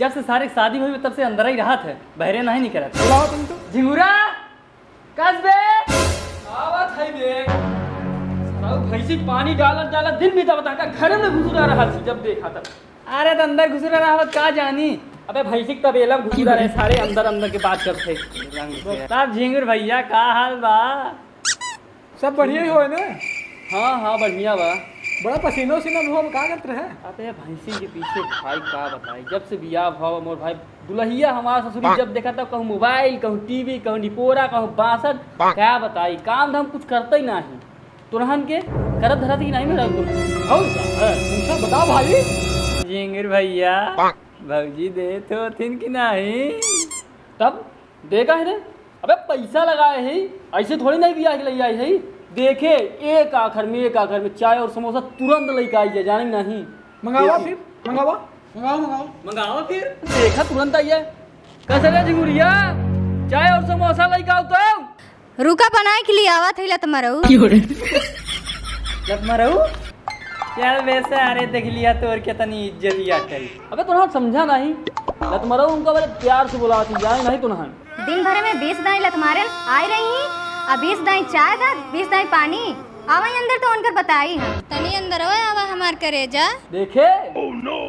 जब से सारे शादी हुई तब से अंदर ही रहा था, बहरे नहीं निकला था। तुम तो झिंगुरा कसबे आवत है बे सारा भैंसी पानी डालत डालत दिन भी तब तक घर में घुसरा रहा थी जब देखा तब। अरे तो अंदर घुसरा रहा का जानी, अबे भैंसी तबेला घुसरा रहे सारे अंदर अंदर के बात करते। साहब झिंगुर भैया का हाल बा? सब बढ़िया ही हो ना? हाँ हाँ बढ़िया बा। बड़ा पसीनो सीना में का करते हैं? अबे भैंसी के पीछे भाई का बताए, जब से बियाह भाव मोर भाई दुल्हिया हमारा ससुरी जब देखा था कहूँ मोबाइल कहूँ टीवी कहूँ निपोरा कहूँ बासठ, क्या बताई काम धाम कुछ करता ही नहीं। तुरहन के करत धरत ही नहीं मिला तुम। बताओ भाई झिंगुर भैया भौजी दे तो थिन की नहीं? तब देखा है अबे पैसा लगाए है, ऐसे थोड़ी नहीं बियाह के ले आई है। देखे एक आखर में चाय और समोसा तुरंत लेके आई है, जाने नहीं मंगावा फिर देखा तुरंत आई है। कैसे रे झिंगुरिया चाय और समोसा लेके आओ तो रुका बनाए के लिए आवा थी लत मरऊ चल वैसे अरे देख लिया तोर के तनी इज्जत या टल। अबे तोरा समझा नहीं लत मरऊ उनका बड़े प्यार से बुलाती जाए नहीं तोरा दिन भर में 20 दाई लत मारे आई रही, अब 20 दाई चाय दा 20 दाई पानी आवाई अंदर तो उनकर बताई है तनी अंदर ओए आवा हमार करेजा देखे। ओह नो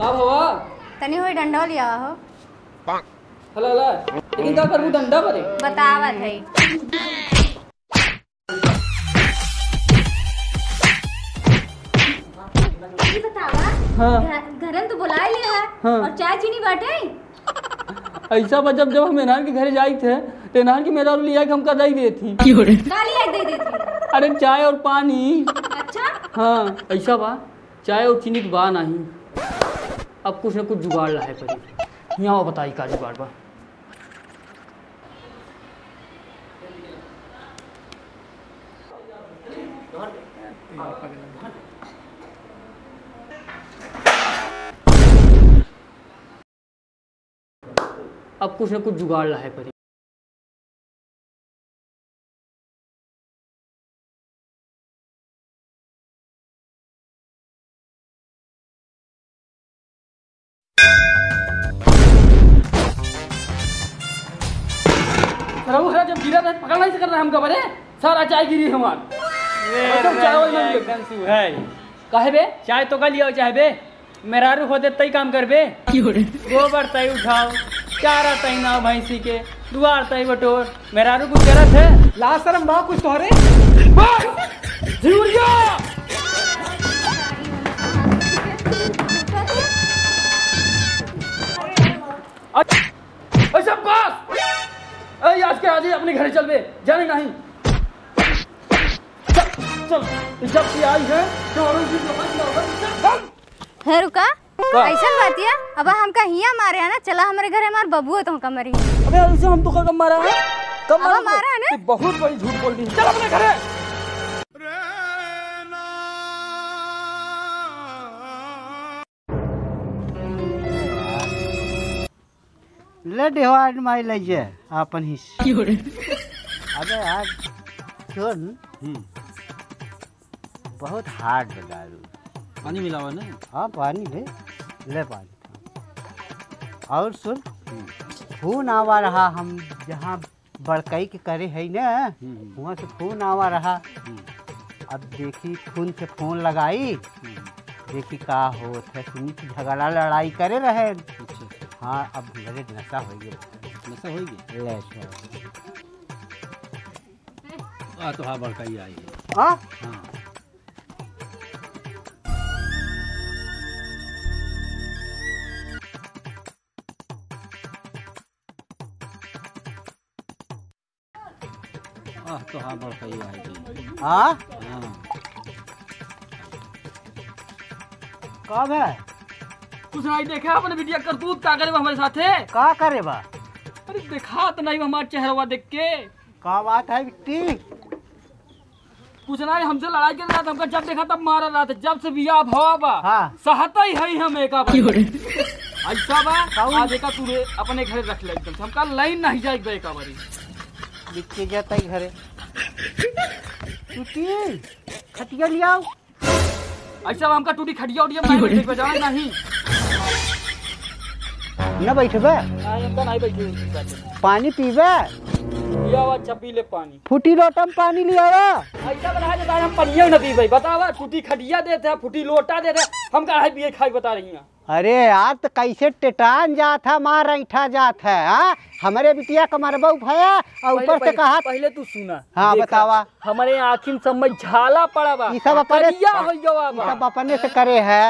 का भवा तनी होई डंडा लिया हो हला हला लेकिन का करबू डंडा परे बतावत है। ये बतावा हाँ। घरन तो बुला लिया है हाँ। और चाय चीनी बाटे ऐसा बा जब हम एनान के घर जाए थे तो एनान की मेरा लिया कि हमका दे दी थी अरे चाय और पानी। अच्छा हाँ ऐसा बा चाय और चीनी तो बा नहीं, अब कुछ न कुछ जुगाड़ लाए पड़ी। यहाँ बताई का जुगाड़ बा? अब कुछ न कुछ जुगाड़ लाए पड़ी। जब गिरा था पकड़ नहीं कर रहा हम कबरे सारा चाय गिरी हमारे कहे बे चाय तो का लिया चाहे बे मेरारू हो दे तई काम कर बे गोबर तई उठाओ चारा तई ना भैंसी के दुआर तई बटोर मेरारू कुछ गलत है लाश शर्म बा कुछ तोहरे झिंगुरिया। अच्छा बस अरे आज के आज ही अपने घर चल बे जाने नहीं चल जब से आई है तो है रुका ऐसा बात है अब हम का हिया मारे है ना चला हमारे घर हमार बबुआ तो का मरी। अबे ऐसे हम तो का मारा है कब मारा है ना बहुत बड़ी झूठ बोल दी। चल अपने घर लेट हॉर्ड माई लइए अपन ही। अबे यार क्यों बहुत हार्ड दारू पानी मिलावा ना? हाँ पानी है ले पानी और सुन खून आवा रहा हम जहाँ बड़कई के करे है ना वहाँ से खून आवा रहा। अब देखी खून से फोन लगाई देखी का होत है झगड़ा लड़ाई करे रहे। हाँ अब मेरे नशा हो गया आ तो हाँ बड़कई आई है तो हाँ बड़का ही आएगी। हाँ कब है कुछ नहीं देखा अपने वीडियो करतूत का करे हमारे साथ है का करे बा? अरे देखा तो नहीं हमारा चेहरा देख के का बात है बिट्टी कुछ नहीं हमसे लड़ाई कर रहा था हमका जब देखा तब मारा रहा था जब से बिया भावा हाँ। सहता ही है हम एक ऐसा बा देखा तू अपने घर रख ले एकदम हमका लाइन नहीं जाए एक बारी जाता है घरे खटिया ले आओ। ऐसा आम का टूटी खटिया उठिया मैं बजाओ नहीं ना बैठबे आमदा नहीं बैठे पानी पीबे लियावा चपी ले पानी फूटी लोटा में पानी लियावा ऐसा बना देता हम पनियो न पीबे बतावा टूटी खटिया देते फूटी लोटा देते हम काहे पिए खाई बता रही हैं। अरे यार तो कैसे टेटान जात है मार रैठा जात है हां हमारे बिटिया कमरबा उठाया और ऊपर से कहा पहले तू सुना हां बतावा हमारे आखिन समय झाला पड़ा बा ई सब अपरिया हो गवा बा सब अपने से करे है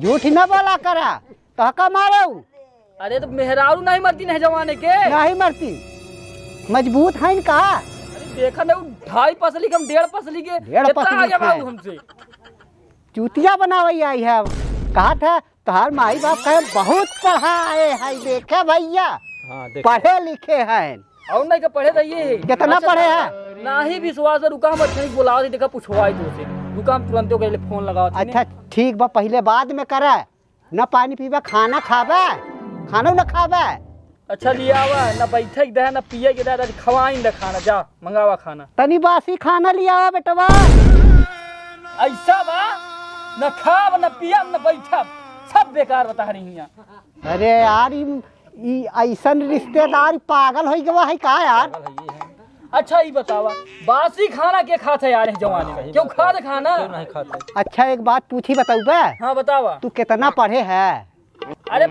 झूठ ना बोला करा तो का मारू। अरे तो मेहरारू नहीं मरती नहीं जमाने के नहीं मरती मजबूत है इनका देखा ना ढाई पसली कम डेढ़ पसली के कितना आगे बाबू हमसे चूतिया बनावई आई है कहा था तोहार माई बाप कहे बहुत पढ़ा आए है देखे भैया हाँ, पढ़े लिखे हैं और नहीं के पढ़े रहिए कितना पढ़े है ना ही विश्वास रुका हम अच्छा बुलाओ देखा पूछवाई तुझसे रुका तुरंत हो गए फोन लगाओ अच्छा ठीक बा पहले बाद में करे ना पानी पीबा खाना खाबा खाना न खाबे अच्छा लियावा ना बैठे के दे ना पिए के दे खवाइन दे खाना जा मंगावा खाना तनी बासी खाना लियावा बेटवा ऐसा बा ना खाब ना पिया ना बैठा सब बेकार बता रही हैं। अरे यार ई ऐसा रिश्तेदार पागल होई गवा है का यार अच्छा ई बतावा बासी खाना के खाते है यार जवानी क्यों खा दे खाना क्यों नहीं खाते। अच्छा एक बात पूछी बताऊ बे हां बतावा तू कितना पढ़े है। अरे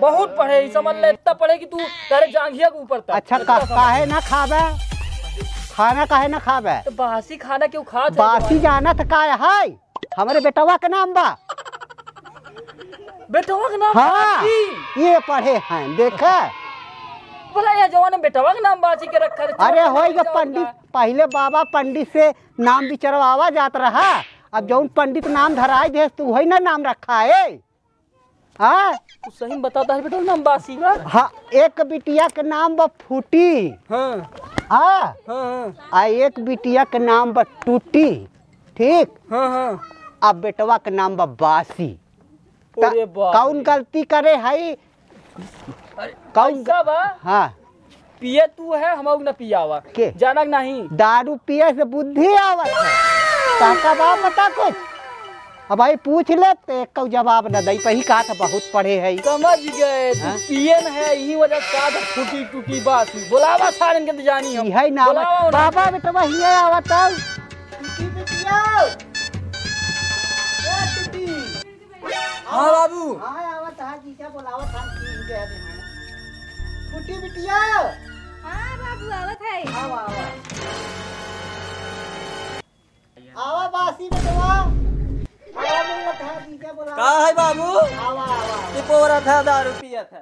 बहुत पढ़े समझ ले इतना पढ़े कि तू तेरे जांघिया के ऊपर तक। अच्छा काहे ना खाबे खाना काहे ना खाबे तो बासी खाना क्यों खा बासी जाना था का है हमारे बेटवा के नाम बा बेटवा के नाम हाँ, ये पढ़े हैं देखा बोला ये जवान बेटवा के नाम बासी के रखा। अरे होएगा पंडित पहले बाबा पंडित से नाम बिचरवावा जात रहा अब जौन पंडित नाम धराई दे तू वही ना नाम रखा है हाँ सही बताता है बेटा नाम बासी हाँ एक बिटिया के नाम बा फूटी हाँ हाँ हाँ एक बिटिया के नाम बा टूटी ठीक हाँ हाँ अब बेटवा के नाम बा बासी कौन गलती करे है कौन हाँ पिए तू है हम ना पियावा के जानक नहीं दारू पिए से बुद्धि आवा ताका बाप बता कुछ अब भाई पूछ ले तो जवाब न दई पही का था बहुत पढ़े है समझ गए पीएन है यही वजह से फूटी टूटी बात बुलावा सारन के जानी हम है ना बाबा बेटवा ही आवा तब हां बाबू हां आवा था जीजा बुलावा था के फूटी बिटिया हां बाबू आवा था आवा आवा आवा बासी बेटवा का है बाबू आवा आवा ये पोरा था दारू पिया था।